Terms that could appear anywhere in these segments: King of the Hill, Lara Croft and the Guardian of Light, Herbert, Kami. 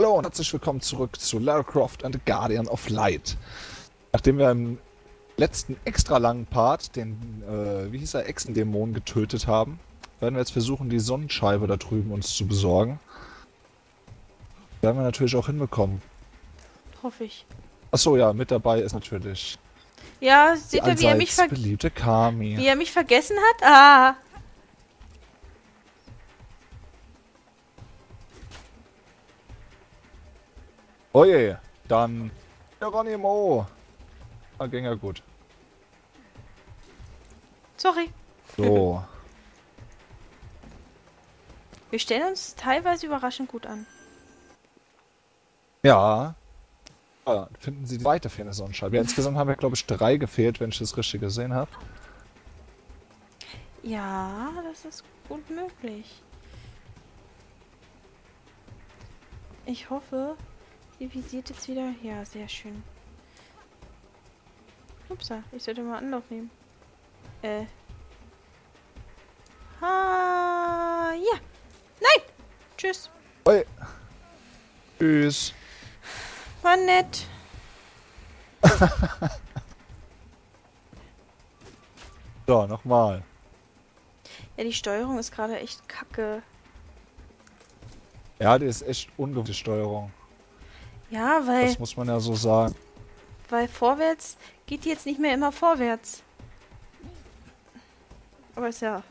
Hallo und herzlich willkommen zurück zu Lara Croft and the Guardian of Light. Nachdem wir im letzten extra langen Part den, wie hieß er, Echsendämon getötet haben, werden wir jetzt versuchen, die Sonnenscheibe da drüben uns zu besorgen. Werden wir natürlich auch hinbekommen. Hoffe ich. Achso, ja, mit dabei ist natürlich... Ja, seht ihr, wie er mich beliebte Kami. Wie er mich vergessen hat? Ah! Oje, dann Geronimo. Da ging ja gut. Sorry. So. Wir stellen uns teilweise überraschend gut an. Ja. Ah, finden Sie die zweite fehlende Sonnenscheibe. Ja, insgesamt haben wir, glaube ich, 3 gefehlt, wenn ich das richtig gesehen habe. Ja, das ist gut möglich. Ich hoffe... Die visiert jetzt wieder. Ja, sehr schön. Upsa, ich sollte mal Anlauf nehmen. Ha, ja. Nein! Tschüss. Oi. Tschüss. War nett. So, nochmal. Ja, die Steuerung ist gerade echt kacke. Ja, die ist echt ungewöhnliche Steuerung. Ja, weil... Das muss man ja so sagen. Weil vorwärts geht die jetzt nicht mehr immer vorwärts. Aber ist ja...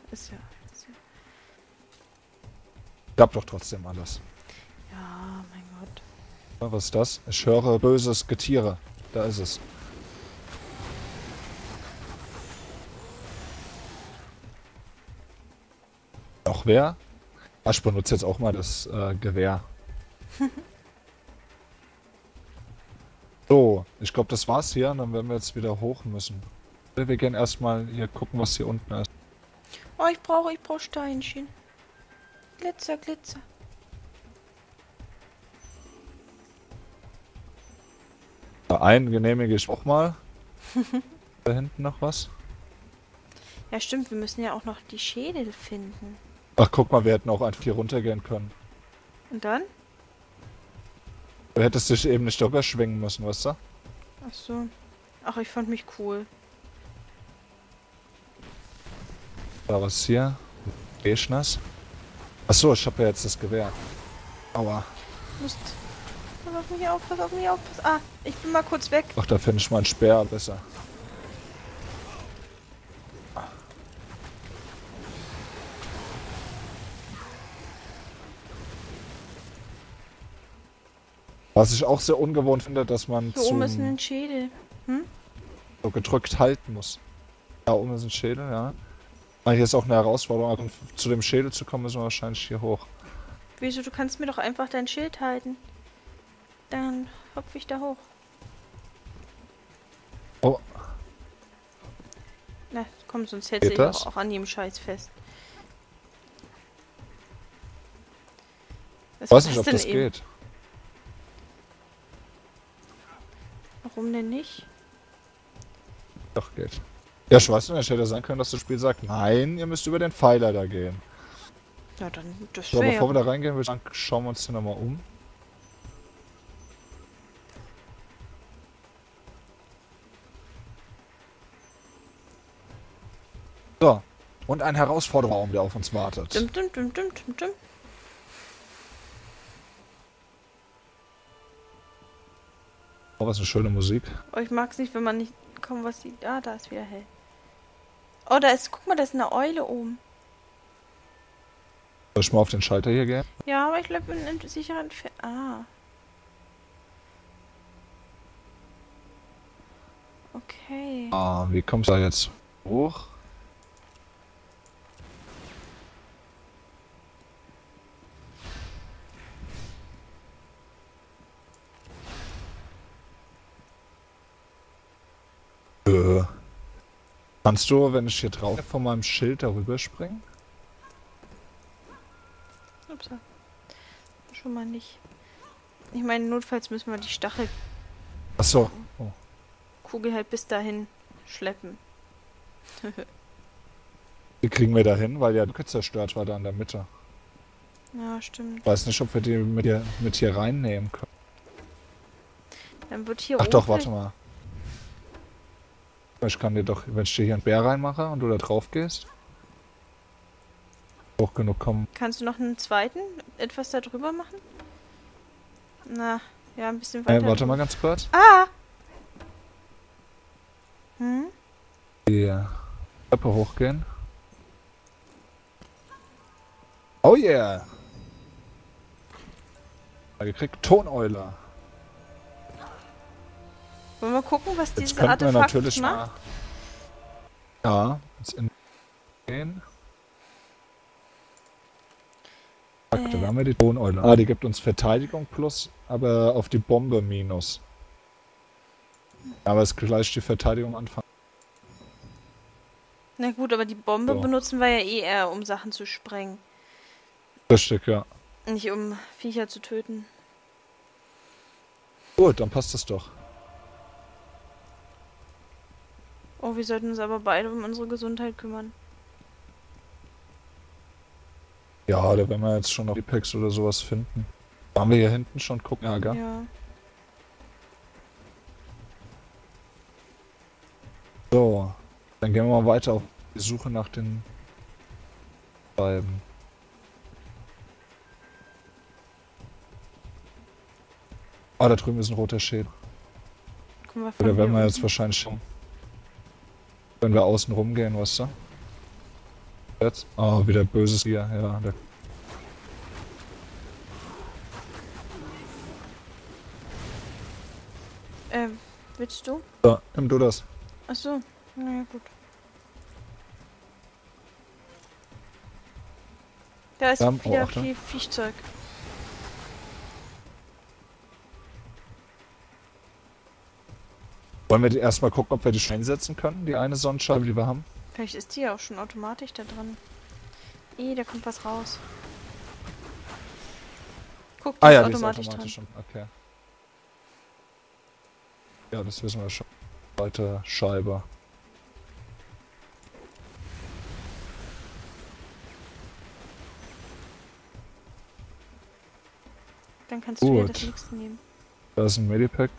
Gab doch trotzdem alles. Ja, mein Gott. Was ist das? Ich höre böses Getiere. Da ist es. Noch wer? Ich benutze jetzt auch mal das Gewehr. So, ich glaube, das war's hier. Und dann werden wir jetzt wieder hoch müssen. Wir gehen erstmal hier gucken, was hier unten ist. Oh, ich brauche Steinchen. Glitzer, Glitzer. Da einen genehmige ich auch mal. Da hinten noch was. Ja, stimmt. Wir müssen ja auch noch die Schädel finden. Ach, guck mal, wir hätten auch einfach hier runtergehen können. Und dann? Du hättest dich eben nicht locker schwingen müssen, weißt du? Ach so. Ach, ich fand mich cool. Da was hier? Geschnass. Ach so, ich habe ja jetzt das Gewehr. Aua. Mist. Auf mich aufpassen, auf mich aufpassen. Ah, ich bin mal kurz weg. Ach, da finde ich meinen Speer besser. Was ich auch sehr ungewohnt finde, dass man zu... Hier oben ist ein Schädel. Hm? So gedrückt halten muss. Da oben ist ein Schädel, ja. Aber hier ist auch eine Herausforderung. Um zu dem Schädel zu kommen, müssen wir wahrscheinlich hier hoch. Wieso? Du kannst mir doch einfach dein Schild halten. Dann hopfe ich da hoch. Oh. Na, komm, sonst hält sich doch auch an jedem Scheiß fest. Ich weiß nicht, ob das geht. Warum denn nicht? Doch, geht. Ja, ich weiß nicht, ich hätte sein können, dass das Spiel sagt, nein, ihr müsst über den Pfeiler da gehen. Ja, dann, das wäre so, bevor wir da reingehen, würde ich sagen, schauen wir uns hier nochmal um. So, und ein Herausforderungsraum, der auf uns wartet. Dum, dum, dum, dum, dum, dum. Oh, was eine schöne Musik. Oh, ich mag es nicht, wenn man nicht... Komm, was sieht... Ah, da ist wieder hell. Oh, da ist... Guck mal, da ist eine Eule oben. Soll ich mal auf den Schalter hier gehen? Ja, aber ich glaube, ich bin sicher... Ah. Okay. Ah, wie kommst du da jetzt hoch? Kannst du, wenn ich hier drauf von meinem Schild darüber springen? Ups. Schon mal nicht. Ich meine, notfalls müssen wir die Stachel... Ach so. Oh. Kugel halt bis dahin schleppen. Wie kriegen wir dahin? Weil ja zerstört war da in der Mitte. Ja, stimmt. Ich weiß nicht, ob wir die mit hier reinnehmen können. Dann wird hier oben... Ach doch, warte mal. Ich kann dir doch, wenn ich dir hier einen Bär reinmache und du da drauf gehst, hoch genug kommen. Kannst du noch einen zweiten etwas da drüber machen? Na, ja, ein bisschen weiter. Warte mal ganz kurz. Ah! Hm? Die Treppe hochgehen. Oh yeah! Gekriegt Toneuler. Wollen wir gucken, was jetzt diese Artefakt wir natürlich macht? Mal, ja, jetzt in den da haben wir die Toneule. Ah, die gibt uns Verteidigung plus, aber auf die Bombe minus. Aber es gleich die Verteidigung anfangen. Na gut, aber die Bombe so benutzen wir ja eh eher, um Sachen zu sprengen. Richtig, ja. Nicht um Viecher zu töten. Gut, dann passt das doch. Oh, wir sollten uns aber beide um unsere Gesundheit kümmern. Ja, da werden wir jetzt schon noch Apex oder sowas finden. Waren wir hier hinten schon? Gucken, ja, gell? Ja. So, dann gehen wir mal weiter auf die Suche nach den Scheiben. Ah, da drüben ist ein roter Schädel. Oder werden wir jetzt wahrscheinlich schon... Wenn wir außen rumgehen, weißt du? Jetzt? Oh, wieder böses hier, ja. Willst du? Ja, nimm du das. Ach so, naja, gut. Da ist wieder viel Viechzeug. Wollen wir erstmal gucken, ob wir die schon einsetzen können, die eine Sonnenscheibe, die wir haben? Vielleicht ist die ja auch schon automatisch da drin. Da kommt was raus. Guck, die ist automatisch dran. Okay. Ja, das wissen wir schon. Zweite Scheibe. Dann kannst du wieder das nächste nehmen. Da ist ein Medipack.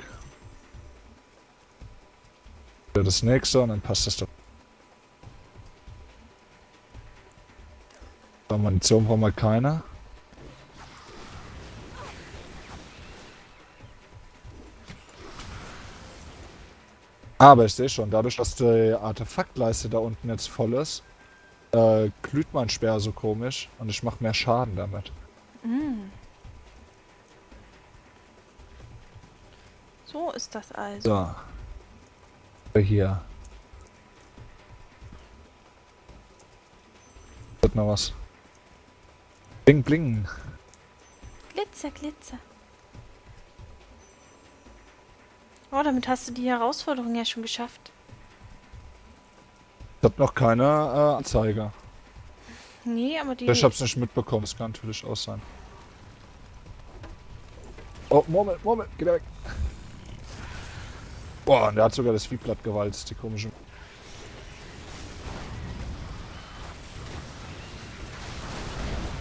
Das nächste und dann passt das doch. Munition brauchen wir keine. Aber ich sehe schon, dadurch, dass die Artefaktleiste da unten jetzt voll ist, glüht mein Speer so komisch und ich mache mehr Schaden damit. So ist das also. So. Hier. Wird noch was. Bling, bling. Glitzer, glitzer. Oh, damit hast du die Herausforderung ja schon geschafft. Ich hab noch keine Anzeige. Nee, aber die... Ich hab's nicht mitbekommen, das kann natürlich auch sein. Oh, Moment, Moment, geh weg. Boah, und der hat sogar das Viehblatt gewalzt, die komische...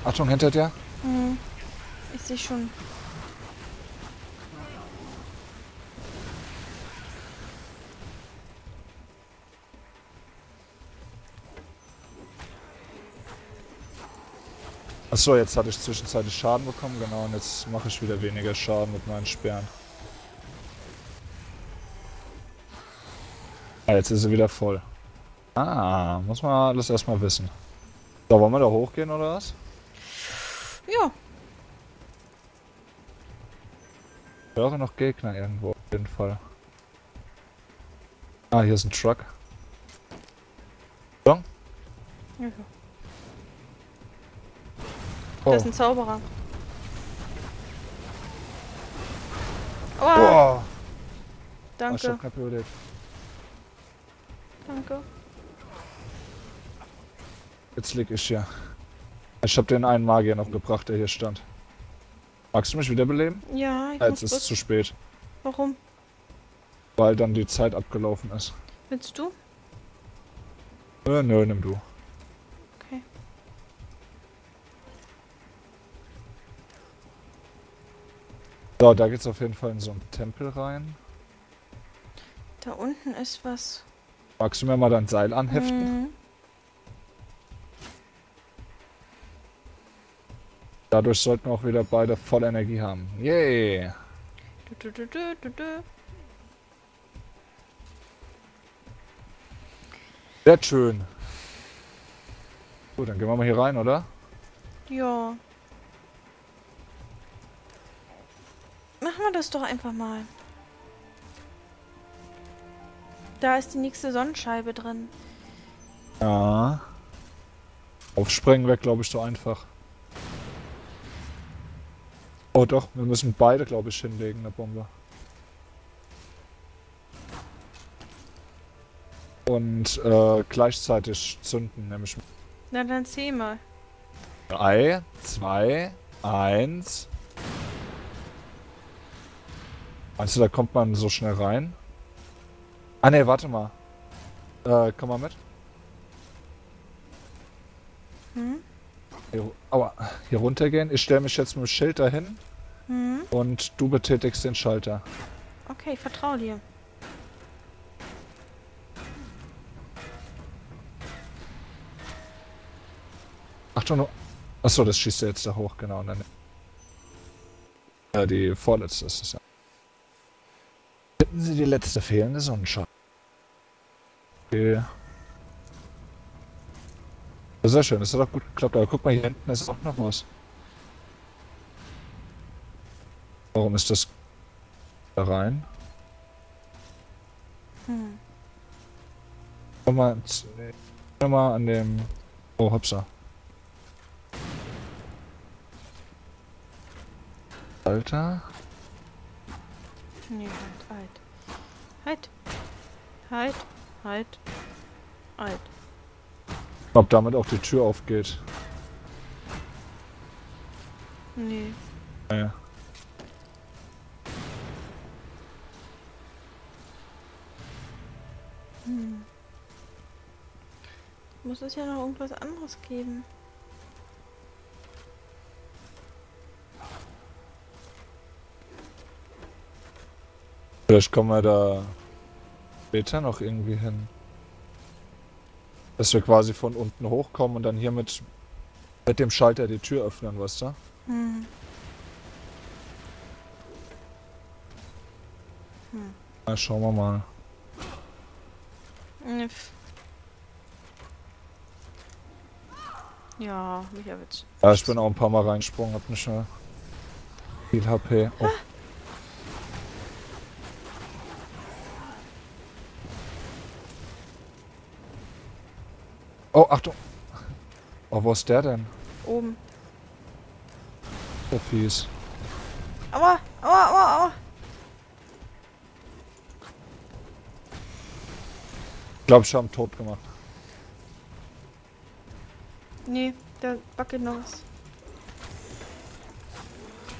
Achtung, hinter dir? Mhm. Ich sehe schon. Achso, jetzt hatte ich zwischenzeitlich Schaden bekommen, genau, und jetzt mache ich wieder weniger Schaden mit meinen Speeren. Ah, jetzt ist sie wieder voll. Ah, muss man das erstmal wissen. So, wollen wir da hochgehen oder was? Ja. Ich höre noch Gegner irgendwo, auf jeden Fall. Ah, hier ist ein Truck. So? Ja. Oh. Das ist ein Zauberer. Aua. Oh. Danke. Ich hab knapp überlebt. Danke. Jetzt lieg ich hier. Ich hab den einen Magier noch gebracht, der hier stand. Magst du mich wiederbeleben? Ja, ich muss. Jetzt ist es zu spät. Warum? Weil dann die Zeit abgelaufen ist. Willst du? Nö, nimm du. Okay. So, da geht's auf jeden Fall in so einen Tempel rein. Da unten ist was. Magst du mir mal dein Seil anheften? Mhm. Dadurch sollten wir auch wieder beide voll Energie haben. Yay! Du, du, du, du, du. Sehr schön. Gut, dann gehen wir mal hier rein, oder? Ja. Machen wir das doch einfach mal. Da ist die nächste Sonnenscheibe drin. Ja. Aufspringen weg, glaube ich, so einfach. Oh doch, wir müssen beide, glaube ich, hinlegen, eine Bombe. Und gleichzeitig zünden, nämlich. Na dann zähl mal. 3, 2, 1. Meinst du, da kommt man so schnell rein? Ah ne, warte mal. Komm mal mit. Hm? Hier, aua, hier runter gehen. Ich stelle mich jetzt mit dem Schild dahin. Hm? Und du betätigst den Schalter. Okay, ich vertraue dir. Achtung. Achso, das schießt ja jetzt da hoch, genau. Und dann die vorletzte ist es ja. Finden Sie die letzte fehlende Sonnenscheibe. Okay. Sehr schön, das hat auch gut geklappt, aber guck mal, hier hinten ist auch noch was. Warum ist das da rein? Hm. Komm mal an dem... Oh, hoppsa. Alter. Nee, halt. Ob damit auch die Tür aufgeht. Nee. Naja. Hm. Muss es ja noch irgendwas anderes geben. Vielleicht kommen wir da später noch irgendwie hin. Dass wir quasi von unten hochkommen und dann hier mit dem Schalter die Tür öffnen, weißt du? Hm. Hm. Na, schauen wir mal. Ja, Micha wird's. Ja, ich bin auch ein paar Mal reingesprungen, hab nicht mehr viel HP. Oh. Ah. Oh, Achtung! Oh, wo ist der denn? Oben. So fies. Aua! Aua! Aua! Aua! Ich glaube, ich habe ihn tot gemacht. Nee, der Backe noch was.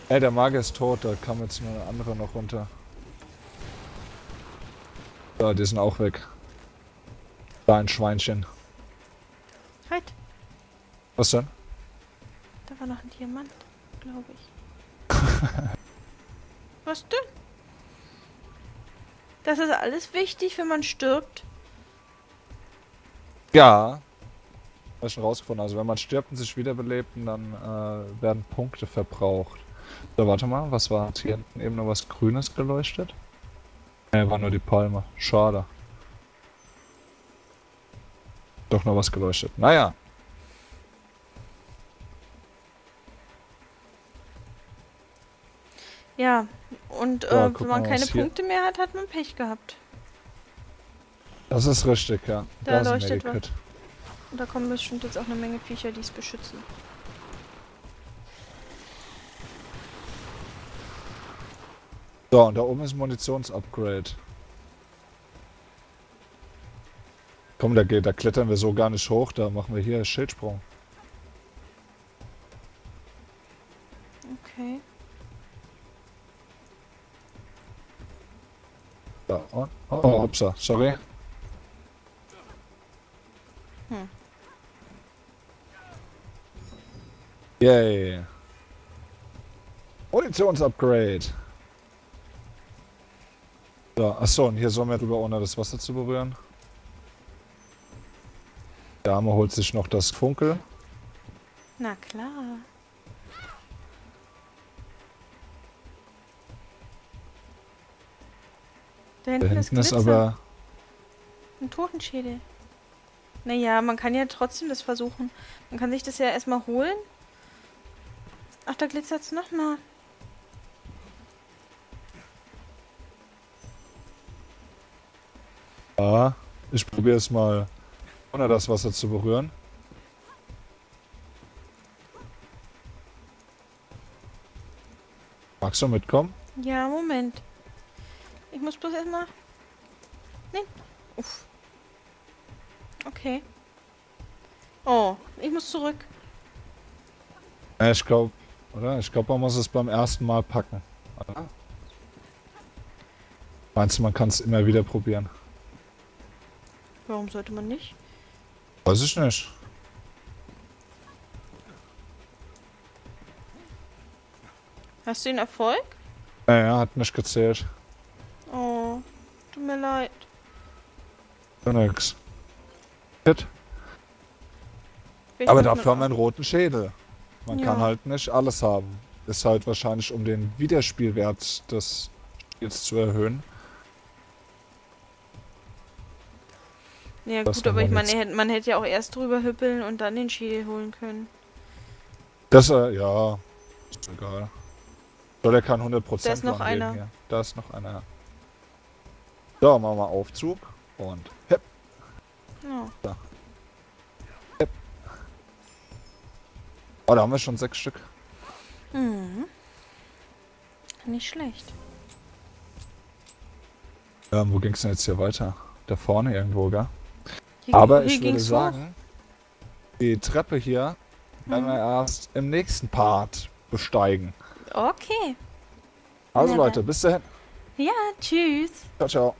Ey, der Magier ist tot, da kam jetzt nur eine andere noch runter. Ja, die sind auch weg. Da ein Schweinchen. Was denn? Da war noch ein Diamant, glaube ich. Was denn? Das ist alles wichtig, wenn man stirbt. Ja. Hab ich schon rausgefunden. Also wenn man stirbt und sich wiederbelebt, dann werden Punkte verbraucht. So, warte mal. Was war hier hinten? Eben noch was Grünes geleuchtet? Ne, war nur die Palme. Schade. Doch noch was geleuchtet. Naja. Ja, und ja, wenn man keine Punkte mehr hat, hat man Pech gehabt. Das ist richtig, ja. Da leuchtet was. Und da kommen bestimmt jetzt auch eine Menge Viecher, die es beschützen. So, und da oben ist ein Munitionsupgrade. Komm, da klettern wir so gar nicht hoch, da machen wir hier Schildsprung. Okay. Da, und, oh, hoppsa, sorry. Hm. Yay. Munitionsupgrade. So, achso, und hier sollen wir drüber, ohne das Wasser zu berühren. Der Arme holt sich noch das Funkel. Na klar. Da hinten ist aber ein Totenschädel. Naja, man kann ja trotzdem das versuchen. Man kann sich das ja erstmal holen. Ach, da glitzert es nochmal. Ja, ich probiere es mal, ohne das Wasser zu berühren. Magst du mitkommen? Ja, Moment. Ich muss bloß erstmal. Nein. Uff. Okay. Oh, ich muss zurück. Ja, ich glaube, oder? Ich glaube, man muss es beim ersten Mal packen. Ah. Meinst du, man kann es immer wieder probieren? Warum sollte man nicht? Weiß ich nicht. Hast du den Erfolg? Naja, hat nicht gezählt. Oh, tut mir leid. Ja, nix. Shit. Aber dafür haben wir einen roten Schädel. Man kann halt nicht alles haben. Ist halt wahrscheinlich, um den Wiederspielwert des Spiels zu erhöhen. Ja gut, aber ich meine, man hätte ja auch erst drüber hüppeln und dann den Schädel holen können. Das, ja, ist egal. Soll er kein 100% da ist noch einer. Hier. Da ist noch einer. So, machen wir Aufzug und hepp. Ja. Da. Hepp. Oh, da haben wir schon 6 Stück. Mhm. Nicht schlecht. Wo ging's denn jetzt hier weiter? Da vorne irgendwo, gell? Hier, aber hier ich würde sagen, die Treppe hier werden wir erst im nächsten Part besteigen. Okay. Also Leute, bis dahin. Ja, tschüss. Ciao, ciao.